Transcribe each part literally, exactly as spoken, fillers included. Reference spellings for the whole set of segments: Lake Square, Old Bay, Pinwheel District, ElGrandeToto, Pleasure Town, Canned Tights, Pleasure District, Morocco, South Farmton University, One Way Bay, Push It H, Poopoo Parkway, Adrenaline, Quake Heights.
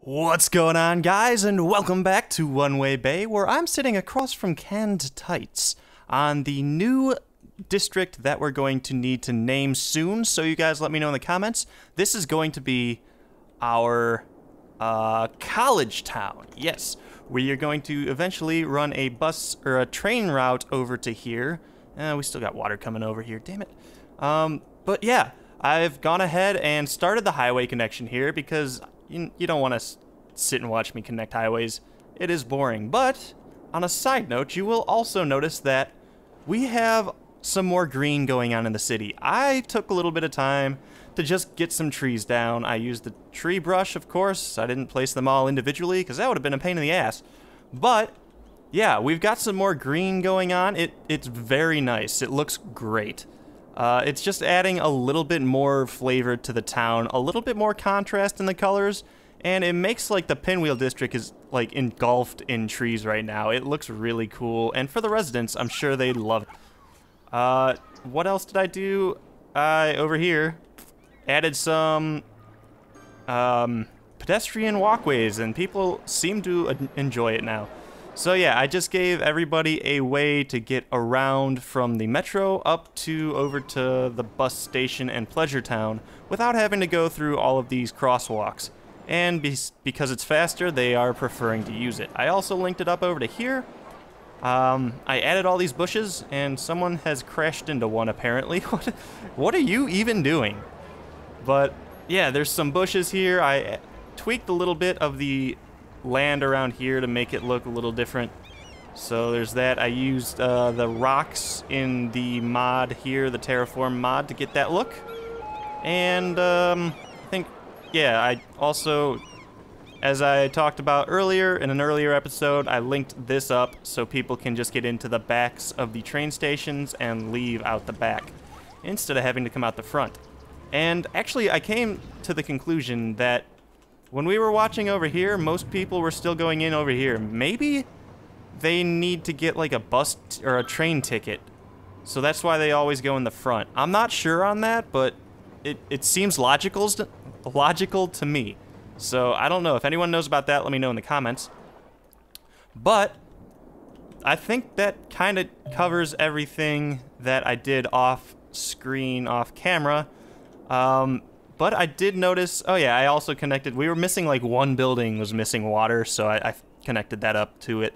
What's going on, guys, and welcome back to One Way Bay, where I'm sitting across from Canned Tights on the new district that we're going to need to name soon, so you guys let me know in the comments. This is going to be our uh, college town. Yes, we are going to eventually run a bus or a train route over to here. Eh, we still got water coming over here, damn it. Um, but yeah, I've gone ahead and started the highway connection here because You, you don't want to sit and watch me connect highways. It is boring. But on a side note, you will also notice that we have some more green going on in the city. I took a little bit of time to just get some trees down. I used the tree brush, of course. I didn't place them all individually because that would have been a pain in the ass. But yeah, we've got some more green going on. It it's very nice. It looks great. Uh, it's just adding a little bit more flavor to the town, a little bit more contrast in the colors, and it makes like the Pinwheel District is like engulfed in trees right now. It looks really cool, and for the residents, I'm sure they'd love it. Uh, what else did I do? I, over here, added some um, pedestrian walkways, and people seem to enjoy it now. So yeah, I just gave everybody a way to get around from the metro up to over to the bus station and Pleasure Town without having to go through all of these crosswalks. And be because it's faster, they are preferring to use it. I also linked it up over to here. Um, I added all these bushes, and someone has crashed into one apparently. What, what are you even doing? But yeah, there's some bushes here. I tweaked a little bit of the land around here to make it look a little different, so there's that. I used uh, the rocks in the mod here, the terraform mod, to get that look. And um, I think, yeah, I also, as I talked about earlier in an earlier episode, I linked this up so people can just get into the backs of the train stations and leave out the back instead of having to come out the front. And actually, I came to the conclusion that when we were watching over here, most people were still going in over here. Maybe they need to get like a bus t or a train ticket. So that's why they always go in the front. I'm not sure on that, but it, it seems logical to, logical to me. So I don't know. If anyone knows about that, let me know in the comments. But I think that kind of covers everything that I did off screen, off camera. Um... But I did notice, oh yeah, I also connected, we were missing like one building was missing water, so I, I connected that up to it.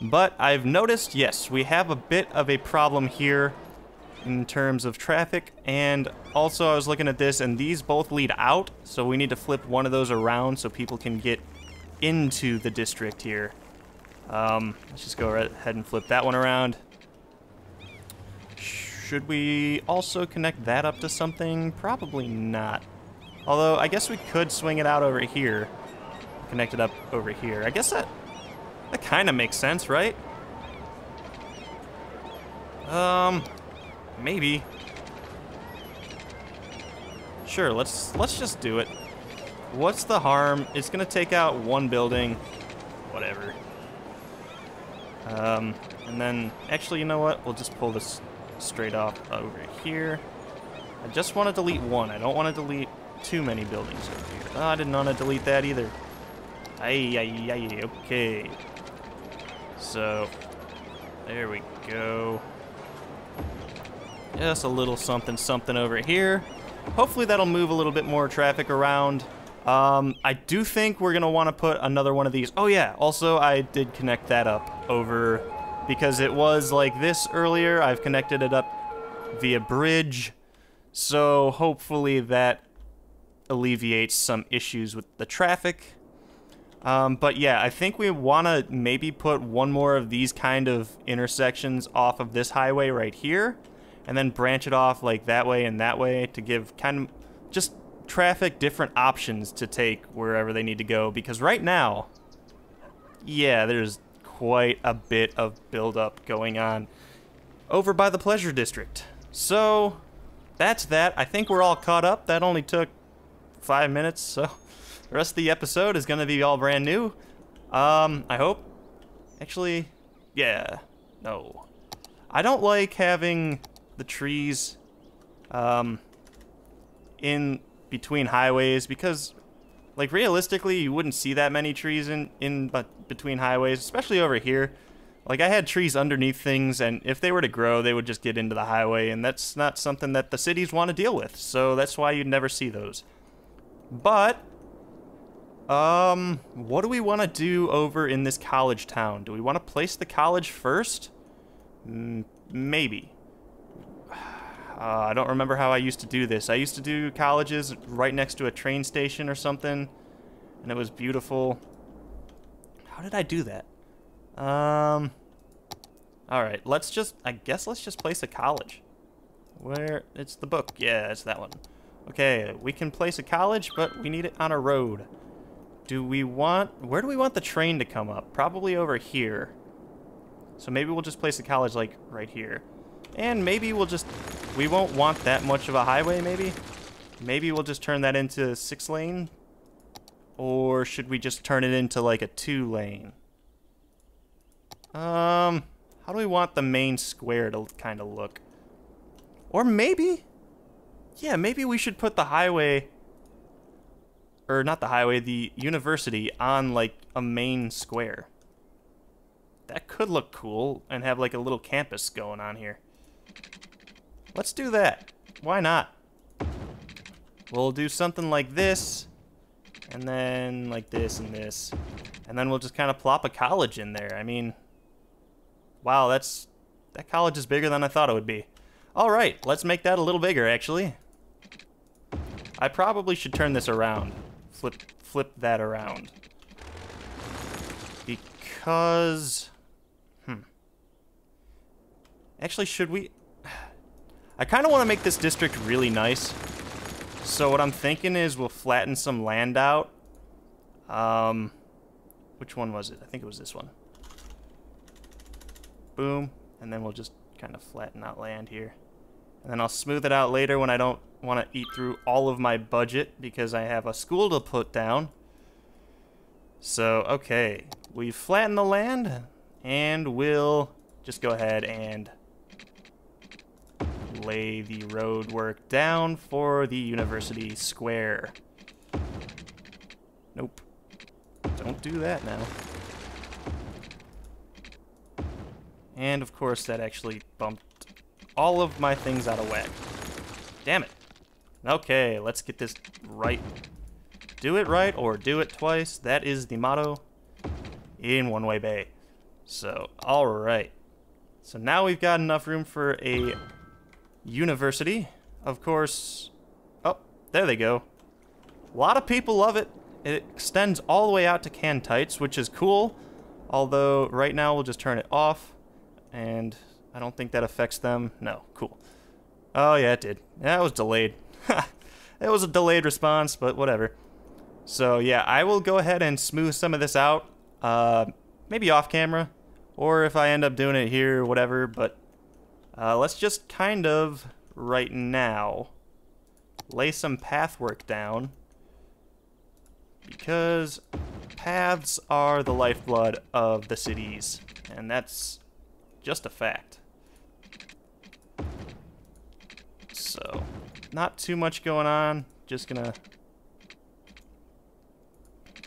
But I've noticed, yes, we have a bit of a problem here in terms of traffic. And also I was looking at this, and these both lead out, so we need to flip one of those around so people can get into the district here. Um, let's just go right ahead and flip that one around. Should we also connect that up to something? Probably not. Although, I guess we could swing it out over here. Connect it up over here. I guess that that kind of makes sense, right? Um, maybe. Sure, let's let's just do it. What's the harm? It's gonna take out one building. Whatever. Um, and then, actually, you know what? We'll just pull this straight off over here. I just want to delete one. I don't want to delete too many buildings over here. Oh, I didn't want to delete that either. Aye, aye, aye, okay. So, there we go. Just a little something, something over here. Hopefully that'll move a little bit more traffic around. Um, I do think we're going to want to put another one of these. Oh yeah, also I did connect that up over, because it was like this earlier. I've connected it up via bridge. So hopefully that alleviates some issues with the traffic. Um, but yeah, I think we want to maybe put one more of these kind of intersections off of this highway right here, and then branch it off like that way and that way to give kind of just traffic different options to take wherever they need to go. Because right now, yeah, there's quite a bit of buildup going on over by the Pleasure District. So that's that. I think we're all caught up. That only took five minutes, so the rest of the episode is going to be all brand new. Um, I hope. Actually, yeah, no. I don't like having the trees um, in between highways because Like, realistically, you wouldn't see that many trees in, in but between highways, especially over here. Like, I had trees underneath things, and if they were to grow, they would just get into the highway, and that's not something that the cities want to deal with, so that's why you'd never see those. But, um, what do we want to do over in this college town? Do we want to place the college first? Mm, maybe. Uh, I don't remember how I used to do this. I used to do colleges right next to a train station or something, and it was beautiful. How did I do that? Um, all right, let's just, I guess let's just place a college. Where, it's the book. Yeah, it's that one. Okay, we can place a college, but we need it on a road. Do we want, where do we want the train to come up? Probably over here. So maybe we'll just place a college, like, right here. And maybe we'll just, we won't want that much of a highway, maybe. Maybe we'll just turn that into six lane. Or should we just turn it into like a two lane? Um, how do we want the main square to kind of look? Or maybe, yeah, maybe we should put the highway, or not the highway, the university on like a main square. That could look cool and have like a little campus going on here. Let's do that. Why not? We'll do something like this, and then like this and this, and then we'll just kind of plop a college in there. I mean, wow, that's, that college is bigger than I thought it would be. All right, let's make that a little bigger, actually. I probably should turn this around. Flip, flip that around. Because, hmm. Actually, should we? I kind of want to make this district really nice. So what I'm thinking is we'll flatten some land out. Um, which one was it? I think it was this one. Boom. And then we'll just kind of flatten out land here. And then I'll smooth it out later when I don't want to eat through all of my budget because I have a school to put down. So, okay. We've flattened the land, and we'll just go ahead and lay the road work down for the university square. Nope. Don't do that now. And of course that actually bumped all of my things out of whack. Damn it. Okay, let's get this right. Do it right or do it twice. That is the motto in One Way Bay. So, all right. So now we've got enough room for a university, of course. Oh, there they go. A lot of people love it. It extends all the way out to Canned Tights, which is cool. Although right now we'll just turn it off, and I don't think that affects them. No, cool. Oh yeah, it did. That was delayed. It was a delayed response, but whatever. So yeah, I will go ahead and smooth some of this out, uh, maybe off camera, or if I end up doing it here, whatever. But Uh, let's just kind of, right now, lay some path work down, because paths are the lifeblood of the cities, and that's just a fact. So, not too much going on, just gonna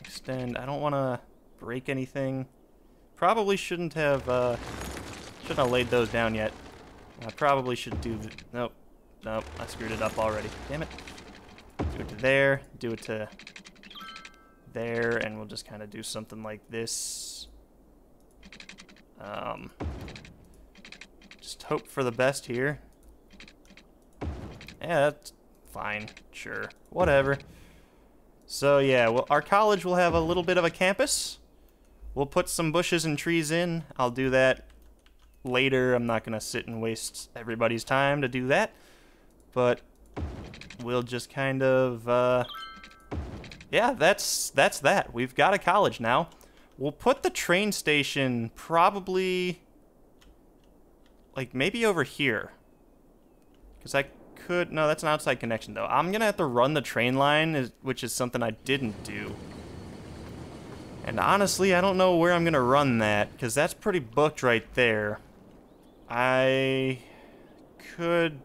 extend. I don't want to break anything. Probably shouldn't have, uh, shouldn't have laid those down yet. I probably should do the, nope, nope, I screwed it up already, damn it. Do it to there, do it to there, and we'll just kind of do something like this. Um, just hope for the best here. Yeah, that's fine, sure, whatever. So yeah, well, our college will have a little bit of a campus. We'll put some bushes and trees in. I'll do that later. I'm not gonna sit and waste everybody's time to do that, but we'll just kind of, uh, yeah, that's that's that. We've got a college now. We'll put the train station probably, like, maybe over here, because I could, no, that's an outside connection though. I'm gonna have to run the train line, which is something I didn't do. And honestly, I don't know where I'm gonna run that, because that's pretty booked right there. I could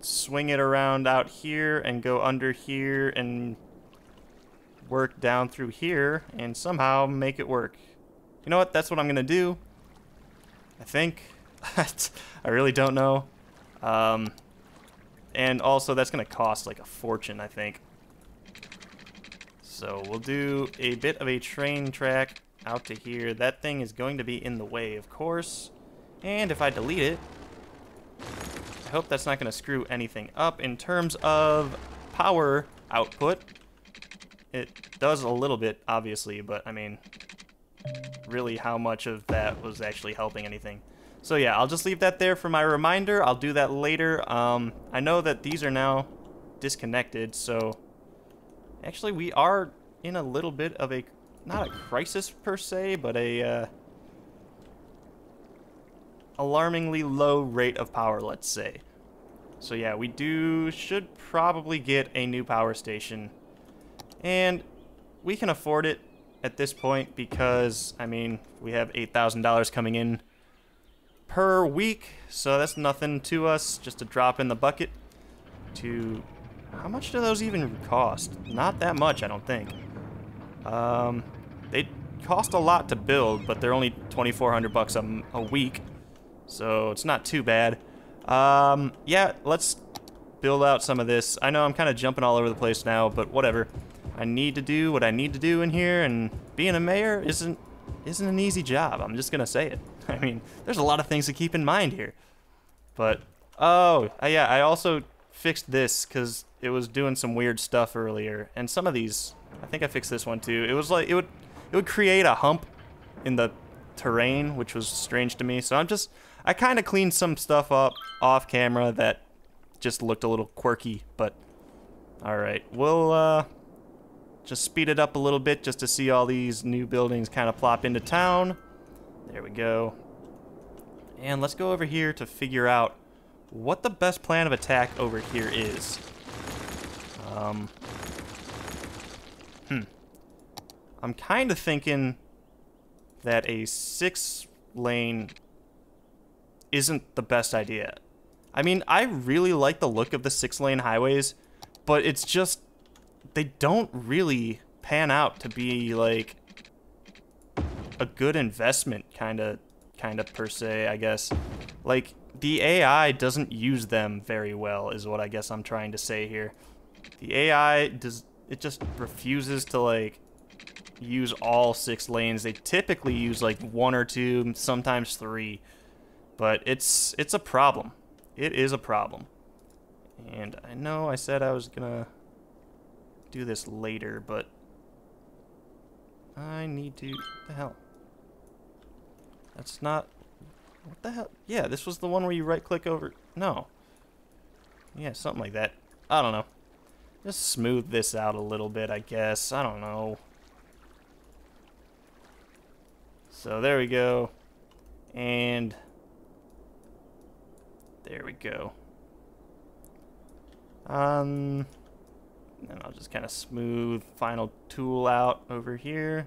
swing it around out here and go under here and work down through here and somehow make it work. You know what? That's what I'm going to do. I think. I really don't know. Um, and also, that's going to cost like a fortune, I think. So we'll do a bit of a train track out to here. That thing is going to be in the way, of course. And if I delete it, I hope that's not going to screw anything up in terms of power output. It does a little bit, obviously, but I mean, really how much of that was actually helping anything. So yeah, I'll just leave that there for my reminder. I'll do that later. Um, I know that these are now disconnected, so actually we are in a little bit of a, not a crisis per se, but a uh, alarmingly low rate of power, let's say. So yeah, we do, should probably get a new power station. And we can afford it at this point because, I mean, we have eight thousand dollars coming in per week. So that's nothing to us, just a drop in the bucket. To, how much do those even cost? Not that much, I don't think. Um, they cost a lot to build, but they're only twenty-four hundred bucks a, a week. So it's not too bad. Um, yeah, let's build out some of this. I know I'm kind of jumping all over the place now, but whatever. I need to do what I need to do in here, and being a mayor isn't isn't an easy job. I'm just gonna say it. I mean, there's a lot of things to keep in mind here. But oh yeah, I also fixed this because it was doing some weird stuff earlier, and some of these, I think I fixed this one too. It was like it would it would create a hump in the terrain, which was strange to me. So I'm just I kind of cleaned some stuff up off camera that just looked a little quirky, but all right, we'll uh, just speed it up a little bit just to see all these new buildings kind of plop into town. There we go. And let's go over here to figure out what the best plan of attack over here is. Um, hmm. I'm kind of thinking that a six lane isn't the best idea. I mean, I really like the look of the six lane highways, but it's just, they don't really pan out to be like a good investment kind of, kind of per se, I guess. Like the A I doesn't use them very well is what I guess I'm trying to say here. The A I does, it just refuses to like use all six lanes. They typically use like one or two, sometimes three, but it's, it's a problem. It is a problem. And I know I said I was gonna do this later, but I need to, what the hell? That's not, what the hell? Yeah, this was the one where you right click over, no. Yeah, something like that. I don't know. Just smooth this out a little bit, I guess. I don't know. So there we go. And there we go. Um, and I'll just kind of smooth final tool out over here.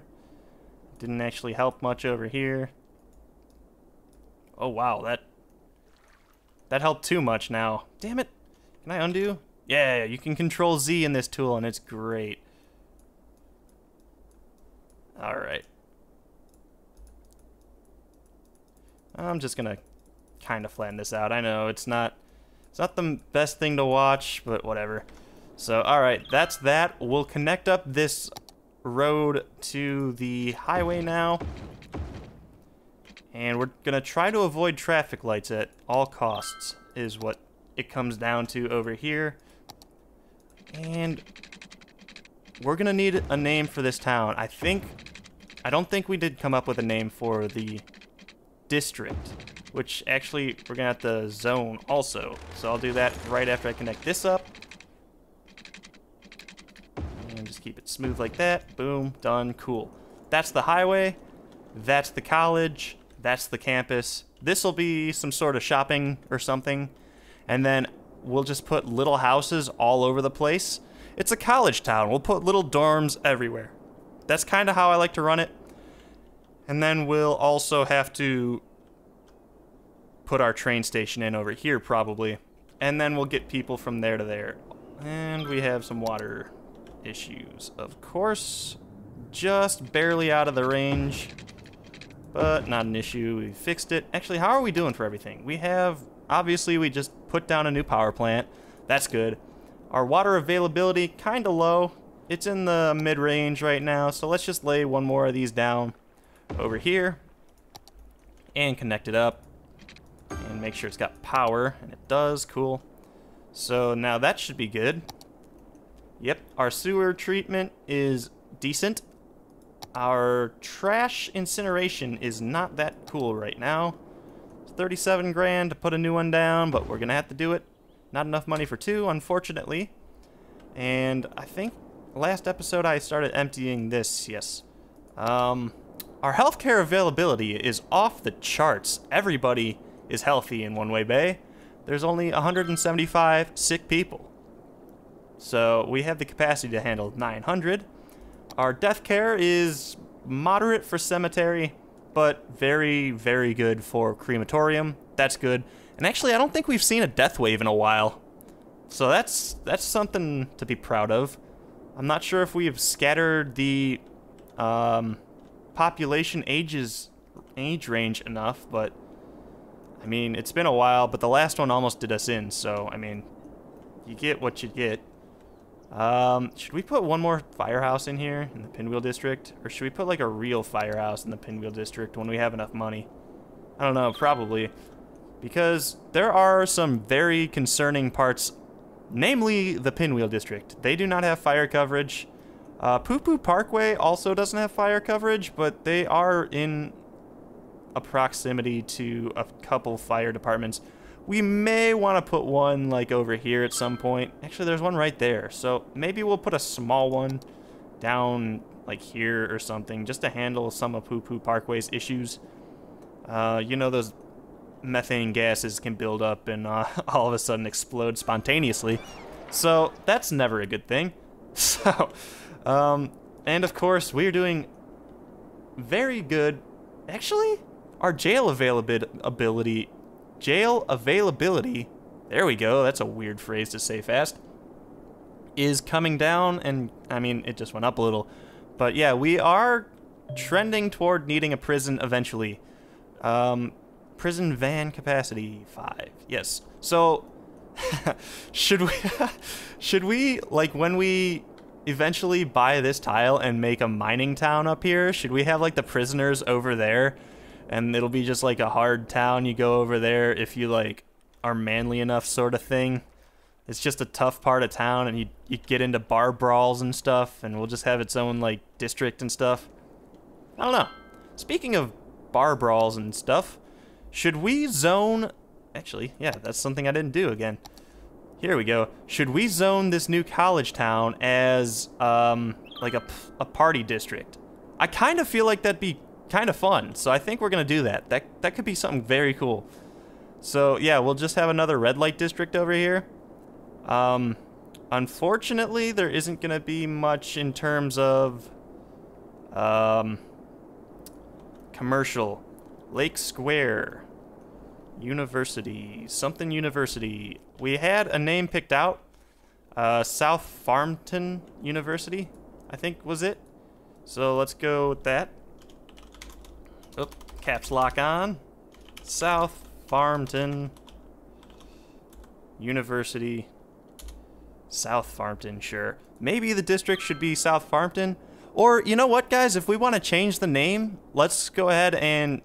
Didn't actually help much over here. Oh wow, that that helped too much now. Damn it. Can I undo? Yeah, you can control Z in this tool and it's great. All right. I'm just gonna kind of flatten this out. I know it's not it's not the best thing to watch, but whatever. So, all right, that's that. We'll connect up this road to the highway now. And we're gonna try to avoid traffic lights at all costs is what it comes down to over here. And we're gonna need a name for this town. I think, I don't think we did come up with a name for the district, which actually we're gonna have to zone also. So I'll do that right after I connect this up. Keep it smooth like that. Boom, done, cool. That's the highway, that's the college, that's the campus. This'll be some sort of shopping or something. And then we'll just put little houses all over the place. It's a college town. We'll put little dorms everywhere. That's kind of how I like to run it. And then we'll also have to put our train station in over here probably. And then we'll get people from there to there. And we have some water. issues. Of course, just barely out of the range, but not an issue. We fixed it. Actually, how are we doing for everything? We have, obviously, we just put down a new power plant. That's good. Our water availability, kind of low. It's in the mid-range right now, so let's just lay one more of these down over here and connect it up and make sure it's got power, and it does. Cool. So now that should be good. Yep, our sewer treatment is decent. Our trash incineration is not that cool right now. It's thirty-seven grand to put a new one down, but we're gonna have to do it. Not enough money for two, unfortunately. And I think last episode I started emptying this. Yes. Um, our healthcare availability is off the charts. Everybody is healthy in One Way Bay. There's only one hundred seventy-five sick people. So we have the capacity to handle nine hundred. Our death care is moderate for cemetery, but very, very good for crematorium. That's good. And actually, I don't think we've seen a death wave in a while. So that's that's something to be proud of. I'm not sure if we have scattered the um, population ages age range enough, but I mean, it's been a while, but the last one almost did us in, so I mean, you get what you get. Um, should we put one more firehouse in here in the Pinwheel District? Or should we put like a real firehouse in the Pinwheel District when we have enough money? I don't know, probably. Because there are some very concerning parts, namely the Pinwheel District. They do not have fire coverage. Uh, Poopoo Parkway also doesn't have fire coverage, but they are in a proximity to a couple fire departments. We may want to put one like over here at some point. Actually, there's one right there. So maybe we'll put a small one down like here or something just to handle some of Poopoo Parkway's issues. Uh, you know, those methane gases can build up and uh, all of a sudden explode spontaneously. So that's never a good thing. So, um, and of course, we're doing very good. Actually, our jail availability Jail availability, there we go, that's a weird phrase to say fast, is coming down, and I mean, it just went up a little. But yeah, we are trending toward needing a prison eventually. Um, prison van capacity, five, yes. So, should we, should we, like when we eventually buy this tile and make a mining town up here, should we have like the prisoners over there? And it'll be just like a hard town. You go over there if you like are manly enough, sort of thing. It's just a tough part of town, and you you get into bar brawls and stuff, and we'll just have its own like district and stuff. I don't know. Speaking of bar brawls and stuff, should we zone? Actually, yeah, that's something I didn't do again. Here we go. Should we zone this new college town as um like a a party district? I kind of feel like that'd be kind of fun, so I think we're gonna do that. That that could be something very cool. So yeah, we'll just have another red light district over here. Um, unfortunately, there isn't gonna be much in terms of um, commercial. Lake Square University, something University. We had a name picked out. Uh, South Farmton University, I think was it. So let's go with that. Oh, caps lock on. South Farmton University. South Farmton, sure. Maybe the district should be South Farmton. Or, you know what, guys? If we want to change the name, let's go ahead and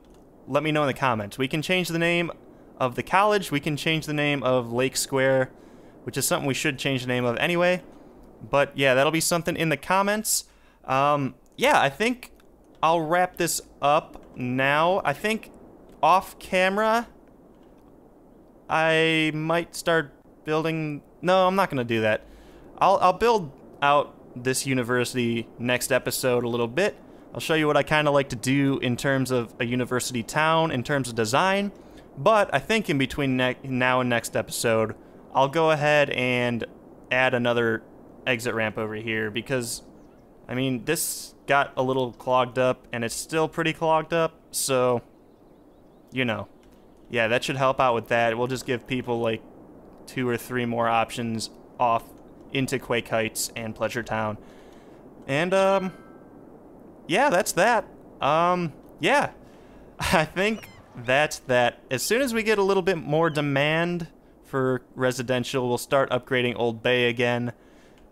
let me know in the comments. We can change the name of the college. We can change the name of Lake Square, which is something we should change the name of anyway. But, yeah, that'll be something in the comments. Um, yeah, I think I'll wrap this up now. I think off camera, I might start building. No, I'm not gonna do that. I'll, I'll build out this university next episode a little bit. I'll show you what I kind of like to do in terms of a university town, in terms of design. But I think in between ne- now and next episode, I'll go ahead and add another exit ramp over here because, I mean, this got a little clogged up, and it's still pretty clogged up, so, you know. Yeah, that should help out with that. We'll just give people, like, two or three more options off into Quake Heights and Pleasure Town. And, um, yeah, that's that. Um, yeah, I think that's that. As soon as we get a little bit more demand for residential, we'll start upgrading Old Bay again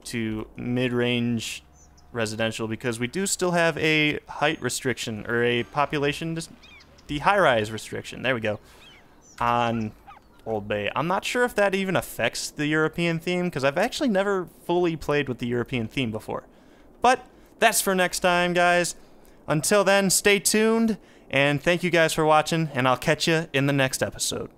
to mid-range residential, because we do still have a height restriction, or a population, the high-rise restriction, there we go, on Old Bay. I'm not sure if that even affects the European theme, because I've actually never fully played with the European theme before. But that's for next time, guys. Until then, stay tuned, and thank you guys for watching, and I'll catch you in the next episode.